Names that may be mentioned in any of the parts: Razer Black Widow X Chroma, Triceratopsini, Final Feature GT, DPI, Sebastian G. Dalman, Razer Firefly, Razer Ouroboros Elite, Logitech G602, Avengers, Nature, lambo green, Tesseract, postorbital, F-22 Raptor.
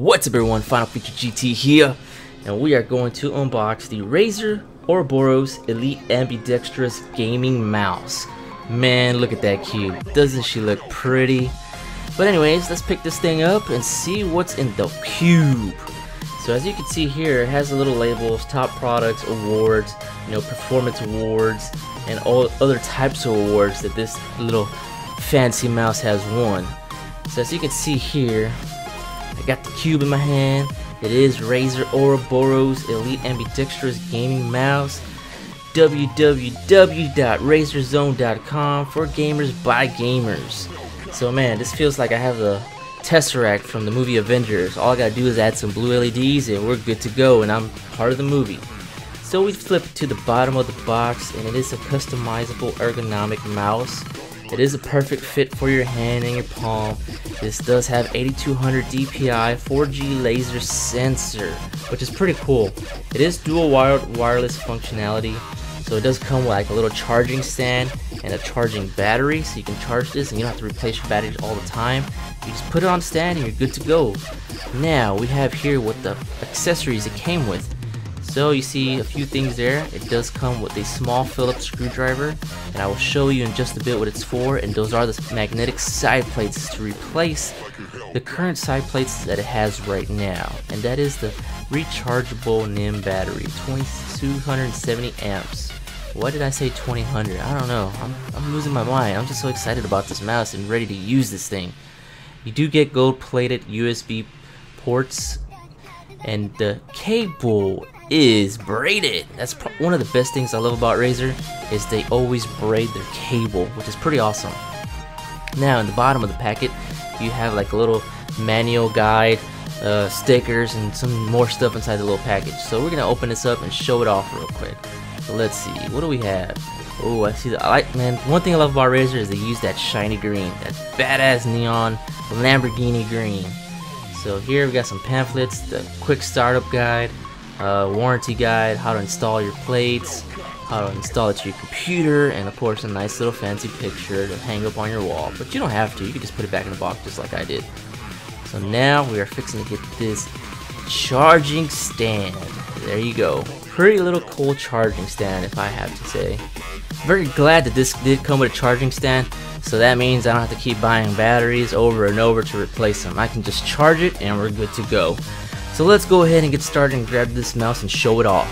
What's up everyone, Final Feature GT here, and we are going to unbox the Razer Ouroboros Elite Ambidextrous Gaming Mouse. Man, look at that cube. Doesn't she look pretty? But anyways, let's pick this thing up and see what's in the cube. So as you can see here, it has the little labels, top products, awards, you know, performance awards, and all other types of awards that this little fancy mouse has won. So as you can see here, I got the cube in my hand. It is Razer Ouroboros Elite Ambidextrous Gaming Mouse. www.razerzone.com for gamers by gamers. So man, this feels like I have the Tesseract from the movie Avengers. All I gotta do is add some blue LEDs and we're good to go, and I'm part of the movie. So we flip to the bottom of the box, and it is a customizable ergonomic mouse. It is a perfect fit for your hand and your palm. This does have 8200 DPI 4G laser sensor, which is pretty cool. It is dual wired wireless functionality, so it does come with like a little charging stand and a charging battery, so you can charge this and you don't have to replace your batteries all the time. You just put it on stand and you're good to go. Now we have here what the accessories it came with. So you see a few things there. It does come with a small Phillips screwdriver, and I will show you in just a bit what it's for, and those are the magnetic side plates to replace the current side plates that it has right now, and that is the rechargeable NIM battery, 2270 amps. Why did I say 2000? I don't know. I'm losing my mind. I'm just so excited about this mouse and ready to use this thing. You do get gold-plated USB ports, and the cable is braided. That's one of the best things I love about Razer, is they always braid their cable, which is pretty awesome. Now in the bottom of the packet you have like a little manual guide, stickers, and some more stuff inside the little package. So we're gonna open this up and show it off real quick. So let's see, what do we have? Oh, I see the light, man. One thing I love about Razer is they use that shiny green, that badass neon Lamborghini green. So here we got some pamphlets, the quick startup guide, warranty guide, how to install your plates, how to install it to your computer, and of course a nice little fancy picture to hang up on your wall. But you don't have to, you can just put it back in the box just like I did. So now we are fixing to get this charging stand. There you go. Pretty little cool charging stand, if I have to say. Very glad that this did come with a charging stand, so that means I don't have to keep buying batteries over and over to replace them. I can just charge it and we're good to go. So let's go ahead and get started and grab this mouse and show it off.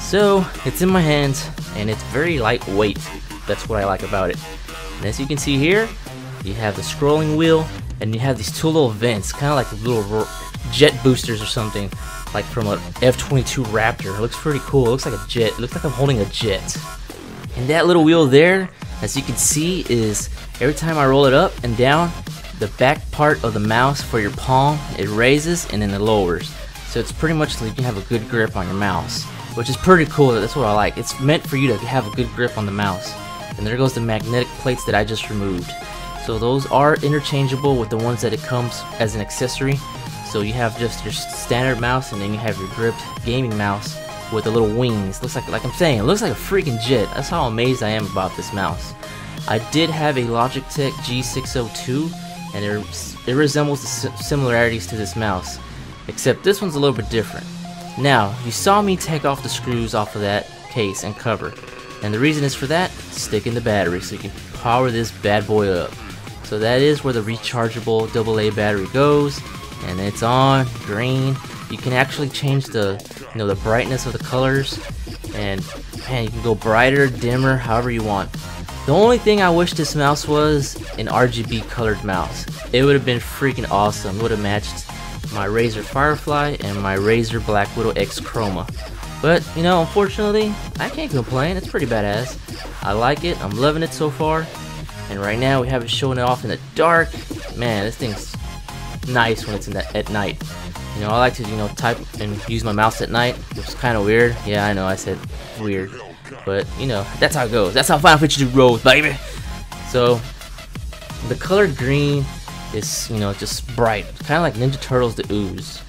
So it's in my hands and it's very lightweight. That's what I like about it. And as you can see here, you have the scrolling wheel and you have these two little vents, kind of like little jet boosters or something, like from an F-22 Raptor. It looks pretty cool. It looks like a jet. It looks like I'm holding a jet. And that little wheel there, as you can see, is every time I roll it up and down, the back part of the mouse for your palm, it raises and then it lowers. So it's pretty much like you have a good grip on your mouse, which is pretty cool. That's what I like. It's meant for you to have a good grip on the mouse. And there goes the magnetic plates that I just removed. So those are interchangeable with the ones that it comes as an accessory. So you have just your standard mouse, and then you have your gripped gaming mouse with the little wings. Looks like I'm saying, it looks like a freaking jet. That's how amazed I am about this mouse. I did have a Logitech G602, and it resembles the similarities to this mouse, except this one's a little bit different. Now, you saw me take off the screws off of that case and cover, and the reason is for that, stick in the battery so you can power this bad boy up. So that is where the rechargeable AA battery goes, and it's on green. You can actually change the, you know, the brightness of the colors, and man, you can go brighter, dimmer, however you want. The only thing I wish this mouse was an RGB colored mouse. It would have been freaking awesome. It would have matched my Razer Firefly and my Razer Black Widow X Chroma. But, you know, unfortunately, I can't complain. It's pretty badass. I like it. I'm loving it so far. And right now, we have it showing it off in the dark. Man, this thing's nice when it's in the, at night. You know, I like to, you know, type and use my mouse at night, which is kind of weird. Yeah, I know, I said weird. But, you know, that's how it goes. That's how Final Feature rolls, baby! So, the color green is, you know, just bright. Kind of like Ninja Turtles the Ooze.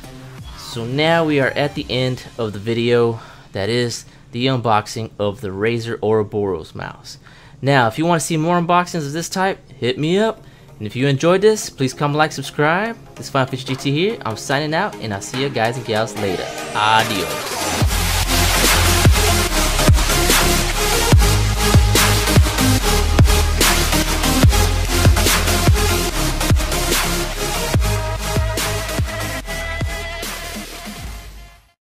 So now we are at the end of the video. That is the unboxing of the Razer Ouroboros mouse. Now, if you want to see more unboxings of this type, hit me up. And if you enjoyed this, please comment, like, subscribe. This is Final Feature GT here. I'm signing out, and I'll see you guys and gals later. Adios.